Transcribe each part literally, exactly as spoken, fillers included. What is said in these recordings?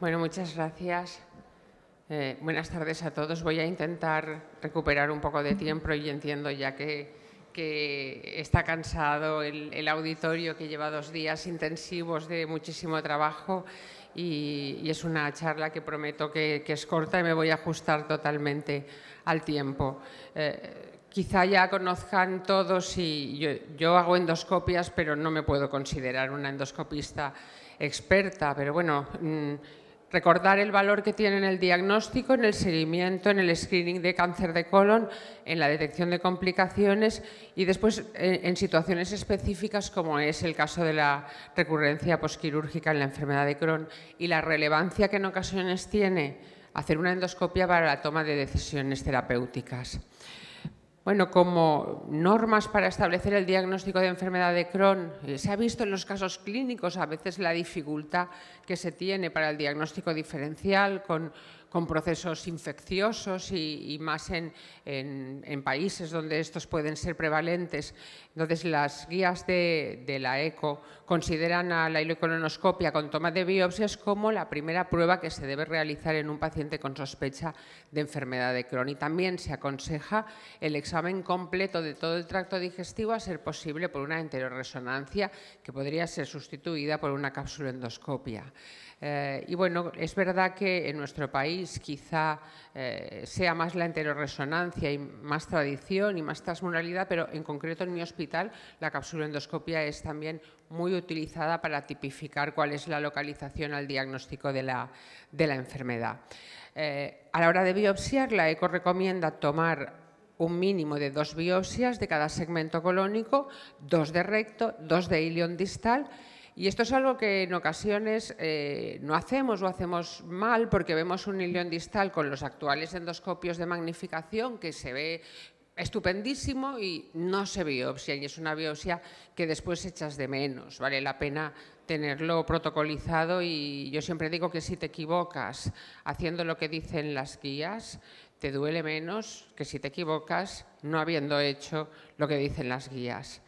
Bueno, muchas gracias. Eh, buenas tardes a todos. Voy a intentar recuperar un poco de tiempo y entiendo ya que, que está cansado el, el auditorio, que lleva dos días intensivos de muchísimo trabajo y, y es una charla que prometo que, que es corta y me voy a ajustar totalmente al tiempo. Eh, Quizá ya conozcan todos y yo, yo hago endoscopias, pero no me puedo considerar una endoscopista experta. Pero bueno, recordar el valor que tienen el diagnóstico, en el seguimiento, en el screening de cáncer de colon, en la detección de complicaciones y después en, en situaciones específicas como es el caso de la recurrencia posquirúrgica en la enfermedad de Crohn y la relevancia que en ocasiones tiene hacer una endoscopia para la toma de decisiones terapéuticas. Bueno, como normas para establecer el diagnóstico de enfermedad de Crohn, se ha visto en los casos clínicos a veces la dificultad que se tiene para el diagnóstico diferencial con, con procesos infecciosos y, y más en, en, en países donde estos pueden ser prevalentes. Entonces, las guías de, de la ECO consideran a la ileocolonoscopia con toma de biopsias como la primera prueba que se debe realizar en un paciente con sospecha de enfermedad de Crohn. Y también se aconseja el examen completo de todo el tracto digestivo, a ser posible por una enterorresonancia que podría ser sustituida por una cápsula endoscopia. Eh, y bueno, es verdad que en nuestro país quizá eh, sea más la enterorresonancia y más tradición y más transmuralidad, pero en concreto en mi hospital la cápsula endoscopia es también muy utilizada para tipificar cuál es la localización al diagnóstico de la, de la enfermedad. Eh, a la hora de biopsiar, la ECO recomienda tomar un mínimo de dos biopsias de cada segmento colónico, dos de recto, dos de íleon distal. Y esto es algo que en ocasiones eh, no hacemos o hacemos mal porque vemos un íleon distal con los actuales endoscopios de magnificación que se ve estupendísimo y no se biopsia, y es una biopsia que después echas de menos. Vale la pena tenerlo protocolizado y yo siempre digo que si te equivocas haciendo lo que dicen las guías, te duele menos que si te equivocas no habiendo hecho lo que dicen las guías.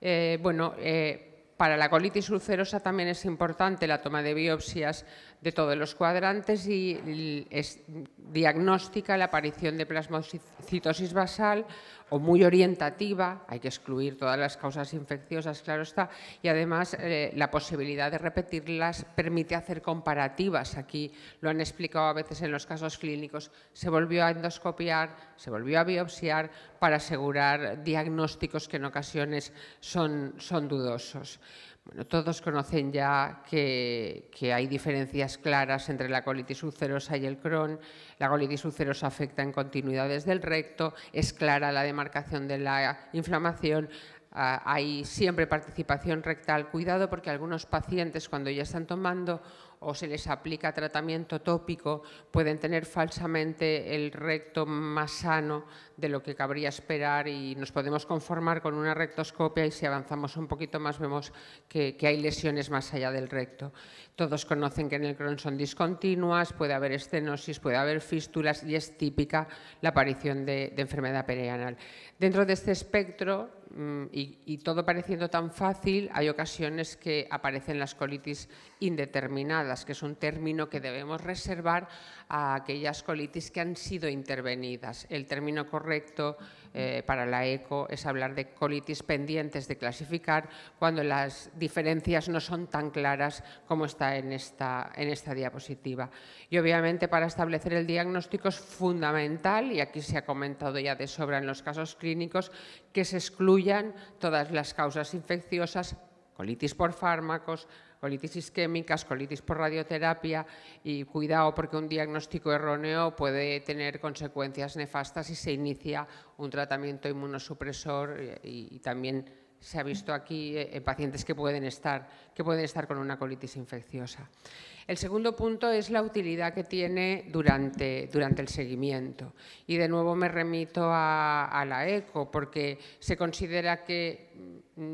Eh, bueno, eh, para la colitis ulcerosa también es importante la toma de biopsias de todos los cuadrantes y es, diagnostica la aparición de plasmocitosis basal o muy orientativa, hay que excluir todas las causas infecciosas, claro está, y además eh, la posibilidad de repetirlas permite hacer comparativas. Aquí lo han explicado a veces en los casos clínicos, se volvió a endoscopiar, se volvió a biopsiar para asegurar diagnósticos que en ocasiones son, son dudosos. Bueno, todos conocen ya que, que hay diferencias claras entre la colitis ulcerosa y el Crohn. La colitis ulcerosa afecta en continuidades del recto, es clara la demarcación de la inflamación, ah, hay siempre participación rectal. Cuidado porque algunos pacientes cuando ya están tomando o se les aplica tratamiento tópico pueden tener falsamente el recto más sano de lo que cabría esperar y nos podemos conformar con una rectoscopia y si avanzamos un poquito más vemos que, que hay lesiones más allá del recto. Todos conocen que en el Crohn son discontinuas, puede haber estenosis, puede haber fístulas y es típica la aparición de, de enfermedad perianal. Dentro de este espectro y, y todo pareciendo tan fácil, hay ocasiones que aparecen las colitis indeterminadas, que es un término que debemos reservar a aquellas colitis que han sido intervenidas. El término correcto eh, para la ECO es hablar de colitis pendientes de clasificar cuando las diferencias no son tan claras como está en esta, en esta diapositiva. Y obviamente para establecer el diagnóstico es fundamental, y aquí se ha comentado ya de sobra en los casos clínicos, que se excluyan todas las causas infecciosas, colitis por fármacos, colitis isquémicas, colitis por radioterapia y cuidado porque un diagnóstico erróneo puede tener consecuencias nefastas si se inicia un tratamiento inmunosupresor y, y también se ha visto aquí en pacientes que pueden estar, que pueden estar con una colitis infecciosa. El segundo punto es la utilidad que tiene durante, durante el seguimiento. Y de nuevo me remito a, a la ECO porque se considera que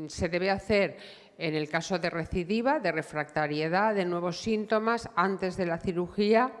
se debe hacer en el caso de recidiva, de refractariedad, de nuevos síntomas antes de la cirugía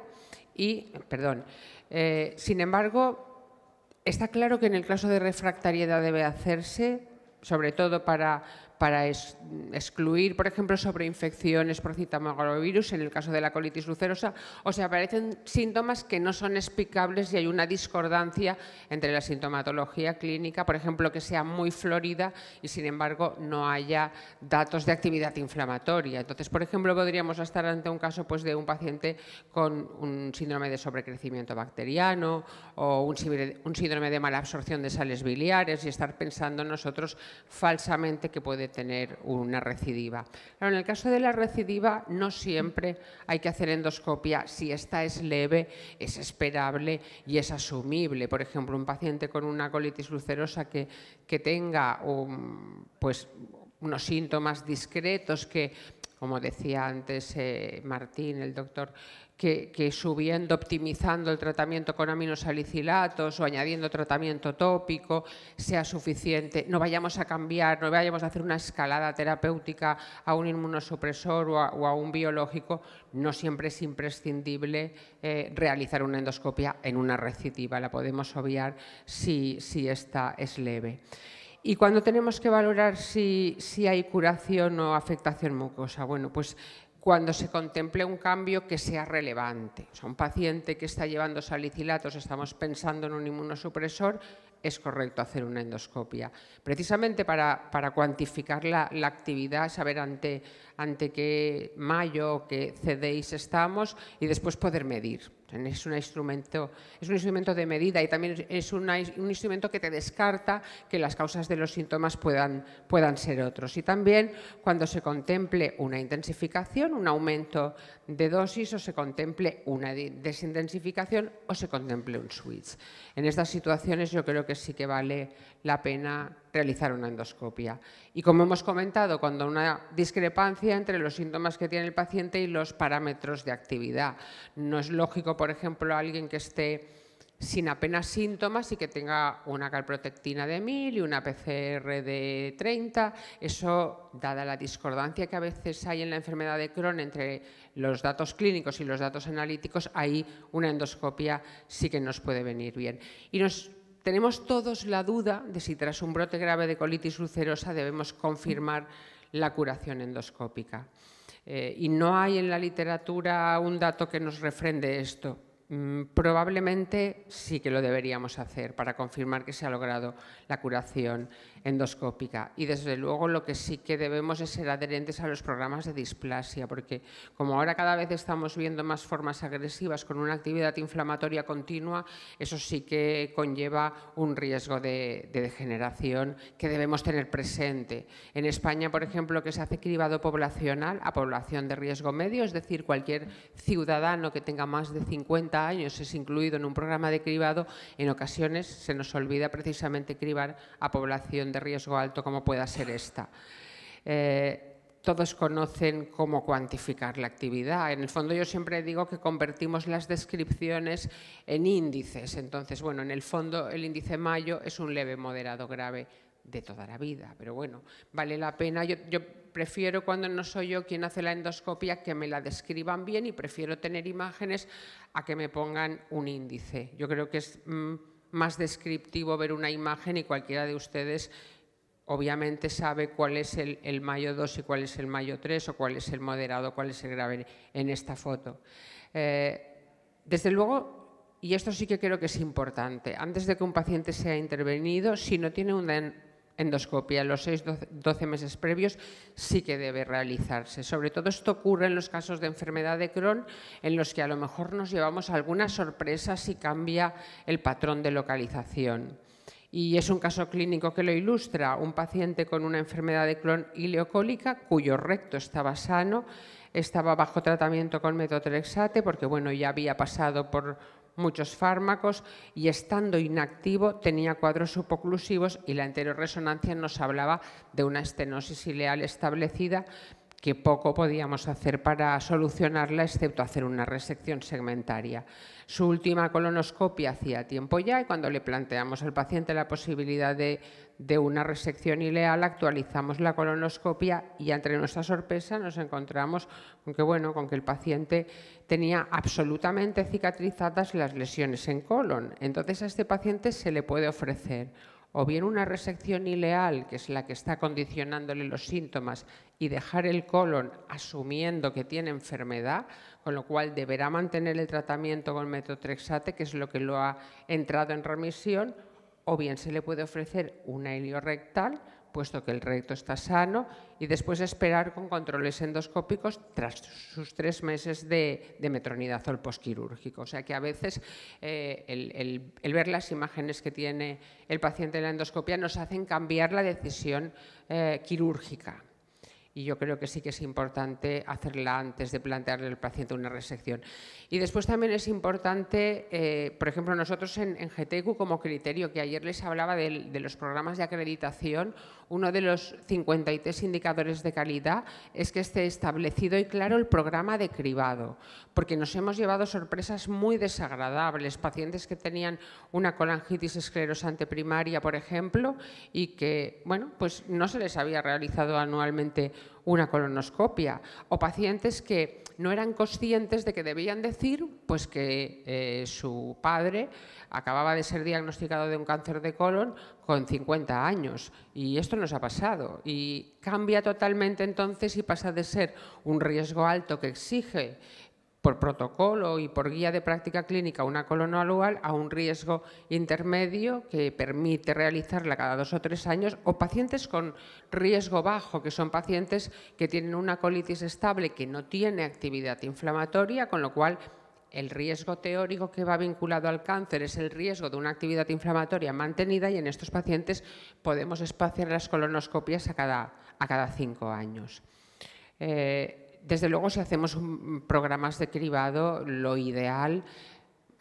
y, perdón, eh, sin embargo, está claro que en el caso de refractariedad debe hacerse, sobre todo para, para es, excluir, por ejemplo, sobreinfecciones por citomegalovirus en el caso de la colitis ulcerosa, o sea, aparecen síntomas que no son explicables y hay una discordancia entre la sintomatología clínica, por ejemplo, que sea muy florida y, sin embargo, no haya datos de actividad inflamatoria. Entonces, por ejemplo, podríamos estar ante un caso pues, de un paciente con un síndrome de sobrecrecimiento bacteriano o un, un síndrome de mala absorción de sales biliares y estar pensando nosotros falsamente que puede tener una recidiva. Claro, en el caso de la recidiva no siempre hay que hacer endoscopia. Si esta es leve, es esperable y es asumible. Por ejemplo, un paciente con una colitis ulcerosa que, que tenga un, pues, unos síntomas discretos que, como decía antes eh, Martín, el doctor, Que, que subiendo, optimizando el tratamiento con aminosalicilatos o añadiendo tratamiento tópico sea suficiente, no vayamos a cambiar, no vayamos a hacer una escalada terapéutica a un inmunosupresor o a, o a un biológico, no siempre es imprescindible eh, realizar una endoscopia en una recidiva, la podemos obviar si, si esta es leve. Y cuando tenemos que valorar si, si hay curación o afectación mucosa, bueno, pues cuando se contemple un cambio que sea relevante. O sea, un paciente que está llevando salicilatos, estamos pensando en un inmunosupresor, es correcto hacer una endoscopia. Precisamente para, para cuantificar la, la actividad, saber ante, ante qué Mayo, qué C D Is estamos y después poder medir. Es un instrumento, es un instrumento de medida y también es una, un instrumento que te descarta que las causas de los síntomas puedan, puedan ser otros. Y también cuando se contemple una intensificación, un aumento de dosis o se contemple una desintensificación o se contemple un switch. En estas situaciones yo creo que sí que vale la pena realizar una endoscopia. Y como hemos comentado, cuando una discrepancia entre los síntomas que tiene el paciente y los parámetros de actividad. No es lógico, por ejemplo, alguien que esté sin apenas síntomas y que tenga una calprotectina de mil y una P C R de treinta. Eso, dada la discordancia que a veces hay en la enfermedad de Crohn entre los datos clínicos y los datos analíticos, ahí una endoscopia sí que nos puede venir bien. Y nos tenemos todos la duda de si tras un brote grave de colitis ulcerosa debemos confirmar la curación endoscópica. Eh, y no hay en la literatura un dato que nos refrende esto. Probablemente sí que lo deberíamos hacer para confirmar que se ha logrado la curación endoscópica y desde luego lo que sí que debemos es ser adherentes a los programas de displasia porque como ahora cada vez estamos viendo más formas agresivas con una actividad inflamatoria continua, eso sí que conlleva un riesgo de, de degeneración que debemos tener presente. En España, por ejemplo, que se hace cribado poblacional a población de riesgo medio, es decir, cualquier ciudadano que tenga más de cincuenta años es incluido en un programa de cribado, en ocasiones se nos olvida precisamente cribar a población de riesgo alto como pueda ser esta. Eh, todos conocen cómo cuantificar la actividad. En el fondo yo siempre digo que convertimos las descripciones en índices. Entonces, bueno, en el fondo el índice Mayo es un leve, moderado, grave de toda la vida, pero bueno, vale la pena. Yo, yo prefiero cuando no soy yo quien hace la endoscopia que me la describan bien y prefiero tener imágenes a que me pongan un índice. Yo creo que es mmm, más descriptivo ver una imagen y cualquiera de ustedes obviamente sabe cuál es el, el Mayo dos y cuál es el Mayo tres o cuál es el moderado, cuál es el grave en esta foto. Eh, desde luego, y esto sí que creo que es importante, antes de que un paciente sea intervenido, si no tiene una endoscopia en los seis a doce meses previos sí que debe realizarse. Sobre todo esto ocurre en los casos de enfermedad de Crohn, en los que a lo mejor nos llevamos alguna sorpresa si cambia el patrón de localización. Y es un caso clínico que lo ilustra, un paciente con una enfermedad de Crohn ileocólica cuyo recto estaba sano, estaba bajo tratamiento con metotrexate porque bueno, ya había pasado por muchos fármacos y estando inactivo tenía cuadros suboclusivos y la enterorresonancia nos hablaba de una estenosis ileal establecida que poco podíamos hacer para solucionarla excepto hacer una resección segmentaria. Su última colonoscopia hacía tiempo ya y cuando le planteamos al paciente la posibilidad de, de una resección ileal actualizamos la colonoscopia y entre nuestra sorpresa nos encontramos con que, bueno, con que el paciente tenía absolutamente cicatrizadas las lesiones en colon. Entonces a este paciente se le puede ofrecer o bien una resección ileal, que es la que está condicionándole los síntomas, y dejar el colon asumiendo que tiene enfermedad, con lo cual deberá mantener el tratamiento con metotrexate, que es lo que lo ha entrado en remisión, o bien se le puede ofrecer una iliorrectal, puesto que el recto está sano, y después esperar con controles endoscópicos tras sus tres meses de, de metronidazol posquirúrgico. O sea que a veces eh, el, el, el ver las imágenes que tiene el paciente en la endoscopia nos hacen cambiar la decisión eh, quirúrgica. Y yo creo que sí que es importante hacerla antes de plantearle al paciente una resección. Y después también es importante, eh, por ejemplo, nosotros en, en G T Q como criterio, que ayer les hablaba de, de los programas de acreditación, uno de los cincuenta y tres indicadores de calidad es que esté establecido y claro el programa de cribado, porque nos hemos llevado sorpresas muy desagradables, pacientes que tenían una colangitis esclerosante primaria, por ejemplo, y que, bueno, pues no se les había realizado anualmente una colonoscopia, o pacientes que no eran conscientes de que debían decir pues que eh, su padre acababa de ser diagnosticado de un cáncer de colon con cincuenta años, y esto nos ha pasado y cambia totalmente entonces y pasa de ser un riesgo alto que exige por protocolo y por guía de práctica clínica una colonoalual a un riesgo intermedio que permite realizarla cada dos o tres años, o pacientes con riesgo bajo, que son pacientes que tienen una colitis estable que no tiene actividad inflamatoria, con lo cual el riesgo teórico que va vinculado al cáncer es el riesgo de una actividad inflamatoria mantenida, y en estos pacientes podemos espaciar las colonoscopias a cada, a cada cinco años. Eh, Desde luego, si hacemos programas de cribado, lo ideal…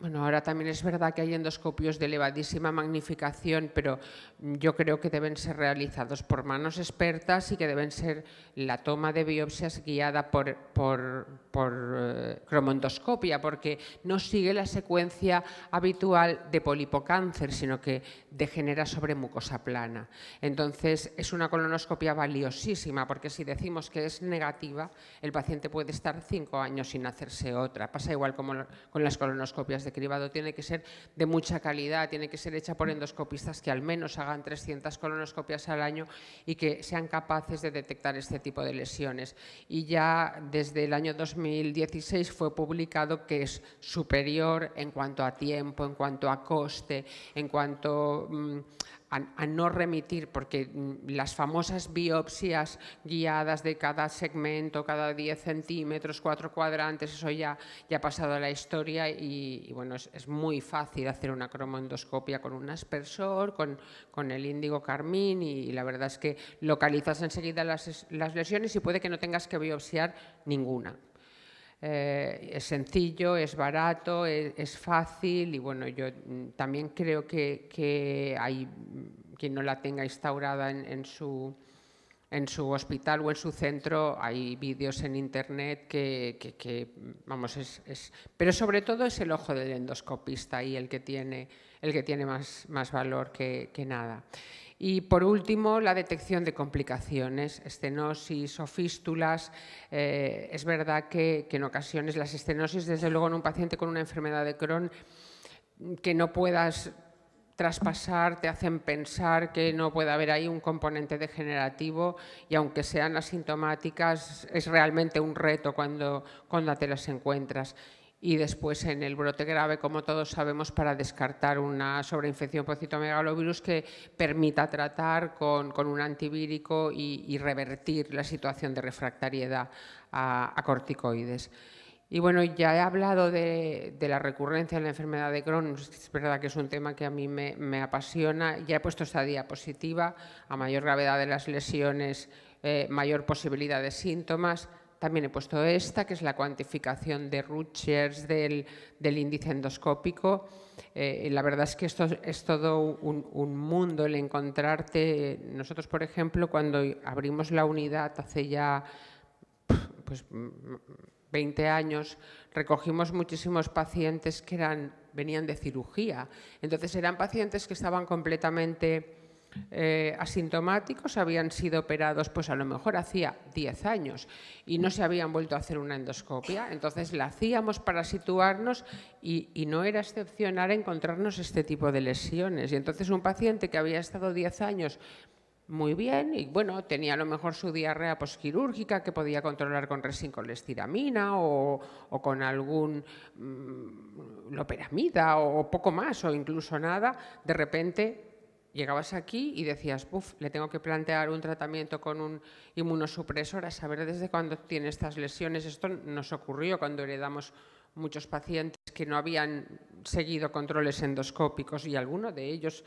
Bueno, ahora también es verdad que hay endoscopios de elevadísima magnificación, pero yo creo que deben ser realizados por manos expertas y que deben ser la toma de biopsias guiada por, por, por eh, cromendoscopia, porque no sigue la secuencia habitual de polipocáncer, sino que degenera sobre mucosa plana. Entonces, es una colonoscopia valiosísima, porque si decimos que es negativa, el paciente puede estar cinco años sin hacerse otra. Pasa igual como con las colonoscopias de cribado, tiene que ser de mucha calidad, tiene que ser hecha por endoscopistas que al menos hagan trescientas colonoscopias al año y que sean capaces de detectar este tipo de lesiones. Y ya desde el año dos mil dieciséis fue publicado que es superior en cuanto a tiempo, en cuanto a coste, en cuanto mmm, a no remitir, porque las famosas biopsias guiadas de cada segmento, cada diez centímetros, cuatro cuadrantes, eso ya, ya ha pasado a la historia y, y bueno, es, es muy fácil hacer una cromendoscopia con un aspersor, con, con el índigo carmín, y la verdad es que localizas enseguida las, las lesiones y puede que no tengas que biopsiar ninguna. Eh, es sencillo, es barato, es, es fácil y bueno, yo también creo que, que hay quien no la tenga instaurada en, en, su, en su hospital o en su centro, hay vídeos en internet que, que, que vamos, es, es, pero sobre todo es el ojo del endoscopista y el que tiene, el que tiene más, más valor que, que nada. Y, por último, la detección de complicaciones, estenosis o fístulas. Eh, es verdad que, que en ocasiones las estenosis, desde luego en un paciente con una enfermedad de Crohn, que no puedas traspasar, te hacen pensar que no puede haber ahí un componente degenerativo y aunque sean asintomáticas, es realmente un reto cuando, cuando te las encuentras. Y después en el brote grave, como todos sabemos, para descartar una sobreinfección por citomegalovirus que permita tratar con, con un antivírico y, y revertir la situación de refractariedad a, a corticoides. Y bueno, ya he hablado de, de la recurrencia en la enfermedad de Crohn, es verdad que es un tema que a mí me, me apasiona, ya he puesto esta diapositiva, a mayor gravedad de las lesiones, eh, mayor posibilidad de síntomas. También he puesto esta, que es la cuantificación de Rutgers del, del índice endoscópico. Eh, la verdad es que esto es todo un, un mundo el encontrarte. Nosotros, por ejemplo, cuando abrimos la unidad hace ya pues, veinte años, recogimos muchísimos pacientes que eran, venían de cirugía. Entonces, eran pacientes que estaban completamente eh, asintomáticos habían sido operados pues a lo mejor hacía diez años y no se habían vuelto a hacer una endoscopia, entonces la hacíamos para situarnos y, y no era excepcional encontrarnos este tipo de lesiones. Y entonces un paciente que había estado diez años muy bien y bueno, tenía a lo mejor su diarrea posquirúrgica que podía controlar con resincolestiramina o, o con algún mmm, loperamida o poco más o incluso nada, de repente llegabas aquí y decías, buf, le tengo que plantear un tratamiento con un inmunosupresor a saber desde cuándo tiene estas lesiones. Esto nos ocurrió cuando heredamos muchos pacientes que no habían seguido controles endoscópicos y alguno de ellos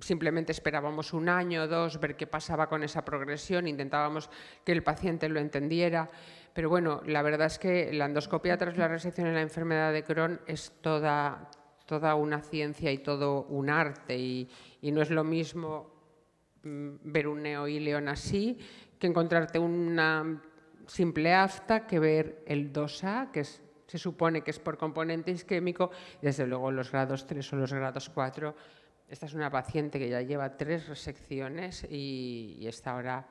simplemente esperábamos un año o dos ver qué pasaba con esa progresión, intentábamos que el paciente lo entendiera, pero bueno, la verdad es que la endoscopia tras la resección en la enfermedad de Crohn es toda, toda una ciencia y todo un arte y, y no es lo mismo ver un neoíleon así que encontrarte una simple afta que ver el dos A, que es se supone que es por componente isquémico, desde luego los grados tres o los grados cuatro. Esta es una paciente que ya lleva tres resecciones y, y está ahora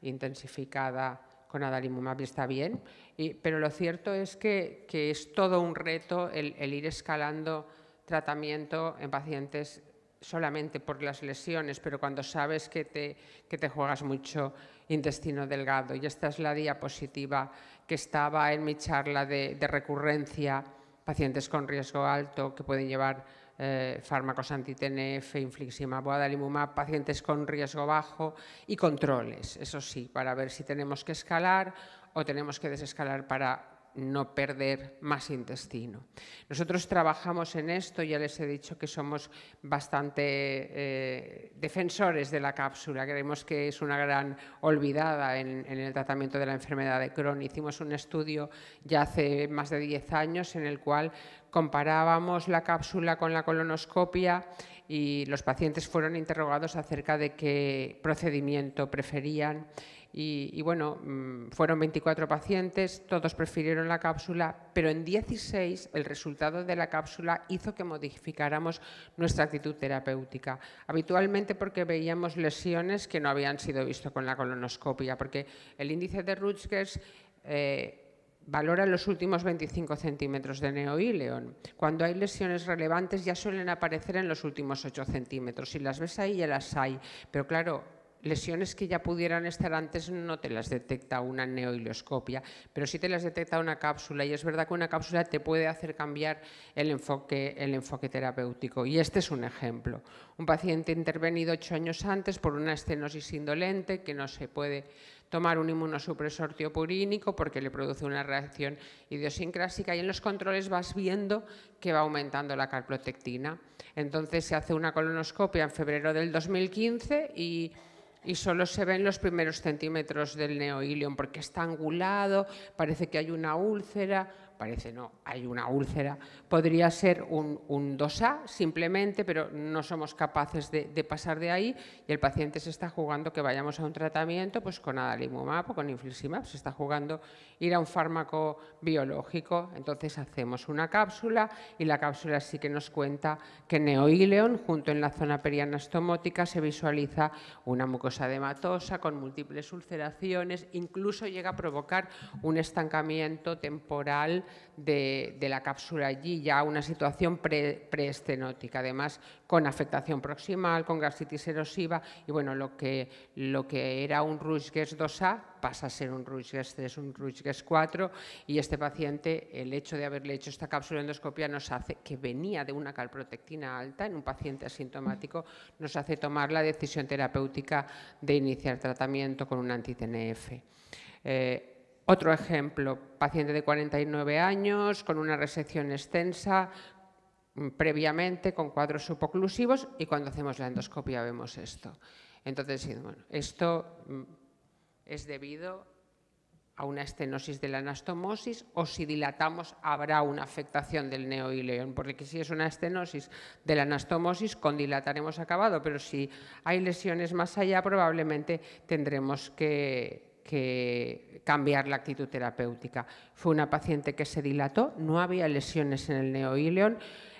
intensificada con adalimumab y está bien. Y, pero lo cierto es que, que es todo un reto el, el ir escalando tratamiento en pacientes solamente por las lesiones, pero cuando sabes que te, que te juegas mucho intestino delgado. Y esta es la diapositiva que estaba en mi charla de, de recurrencia, pacientes con riesgo alto que pueden llevar eh, fármacos anti T N F, infliximab o adalimumab, pacientes con riesgo bajo y controles, eso sí, para ver si tenemos que escalar o tenemos que desescalar para no perder más intestino. Nosotros trabajamos en esto, ya les he dicho que somos bastante eh, defensores de la cápsula, creemos que es una gran olvidada en, en el tratamiento de la enfermedad de Crohn. Hicimos un estudio ya hace más de diez años en el cual comparábamos la cápsula con la colonoscopia y los pacientes fueron interrogados acerca de qué procedimiento preferían. Y, y bueno, fueron veinticuatro pacientes, todos prefirieron la cápsula, pero en dieciséis el resultado de la cápsula hizo que modificáramos nuestra actitud terapéutica. Habitualmente porque veíamos lesiones que no habían sido vistas con la colonoscopia, porque el índice de Rutgers eh, valora los últimos veinticinco centímetros de neoíleon. Cuando hay lesiones relevantes ya suelen aparecer en los últimos ocho centímetros. Si las ves ahí, ya las hay, pero claro, lesiones que ya pudieran estar antes no te las detecta una neoileoscopia, pero sí te las detecta una cápsula y es verdad que una cápsula te puede hacer cambiar el enfoque, el enfoque terapéutico. Y este es un ejemplo. Un paciente intervenido ocho años antes por una estenosis indolente que no se puede tomar un inmunosupresor tiopurínico porque le produce una reacción idiosincrásica y en los controles vas viendo que va aumentando la calprotectina. Entonces se hace una colonoscopia en febrero del dos mil quince y... y solo se ven los primeros centímetros del neoíleon porque está angulado, parece que hay una úlcera, parece no, hay una úlcera. Podría ser un, un dos A simplemente, pero no somos capaces de, de pasar de ahí y el paciente se está jugando que vayamos a un tratamiento pues con adalimumab o con infliximab, se está jugando ir a un fármaco biológico. Entonces hacemos una cápsula y la cápsula sí que nos cuenta que neoíleon, junto en la zona perianastomótica, se visualiza una mucosa dematosa con múltiples ulceraciones, incluso llega a provocar un estancamiento temporal De, de la cápsula allí, ya una situación preestenótica, además con afectación proximal, con gastritis erosiva y bueno, lo que, lo que era un Rutgers dos A pasa a ser un Rutgers tres, un Rutgers cuatro y este paciente, el hecho de haberle hecho esta cápsula endoscopia nos hace, que venía de una calprotectina alta en un paciente asintomático, nos hace tomar la decisión terapéutica de iniciar tratamiento con un anti T N F. Eh, Otro ejemplo, paciente de cuarenta y nueve años, con una resección extensa, previamente con cuadros suboclusivos y cuando hacemos la endoscopia vemos esto. Entonces, bueno, esto es debido a una estenosis de la anastomosis o si dilatamos habrá una afectación del neoíleon, porque si es una estenosis de la anastomosis con dilatar hemos acabado, pero si hay lesiones más allá probablemente tendremos que... que cambiar la actitud terapéutica. Fue una paciente que se dilató, no había lesiones en el neoíleon,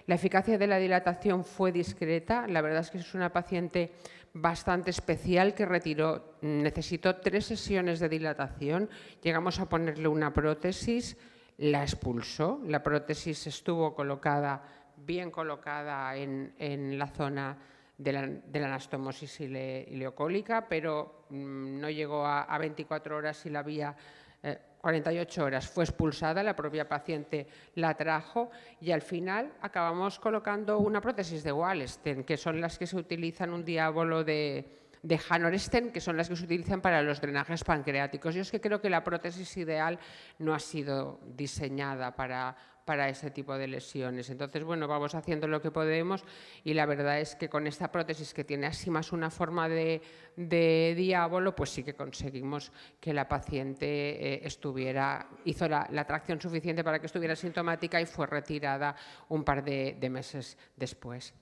La eficacia de la dilatación fue discreta. La verdad es que es una paciente bastante especial que retiró, necesitó tres sesiones de dilatación. Llegamos a ponerle una prótesis, la expulsó. La prótesis estuvo colocada, bien colocada en, en la zona de la, de la anastomosis ile, ileocólica, pero mmm, no llegó a, a veinticuatro horas y la vía eh, cuarenta y ocho horas fue expulsada, la propia paciente la trajo y al final acabamos colocando una prótesis de Wallstent, que son las que se utilizan, un diabolo de, de Hanor-Esten, que son las que se utilizan para los drenajes pancreáticos. Yo es que creo que la prótesis ideal no ha sido diseñada para, para ese tipo de lesiones. Entonces, bueno, vamos haciendo lo que podemos y la verdad es que con esta prótesis que tiene así más una forma de, de diabolo, pues sí que conseguimos que la paciente eh, estuviera, hizo la, la tracción suficiente para que estuviera sintomática y fue retirada un par de, de meses después.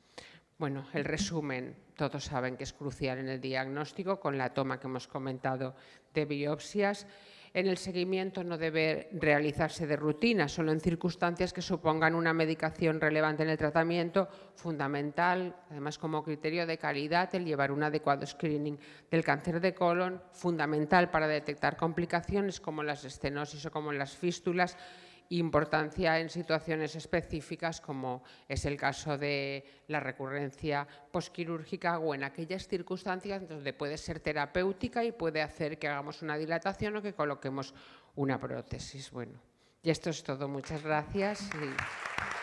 Bueno, el resumen, todos saben que es crucial en el diagnóstico con la toma que hemos comentado de biopsias. En el seguimiento no debe realizarse de rutina, solo en circunstancias que supongan una medicación relevante en el tratamiento. Fundamental, además como criterio de calidad, el llevar un adecuado screening del cáncer de colon, fundamental para detectar complicaciones como las estenosis o como las fístulas. Importancia en situaciones específicas como es el caso de la recurrencia posquirúrgica o en aquellas circunstancias donde puede ser terapéutica y puede hacer que hagamos una dilatación o que coloquemos una prótesis. Bueno, y esto es todo. Muchas gracias. Y...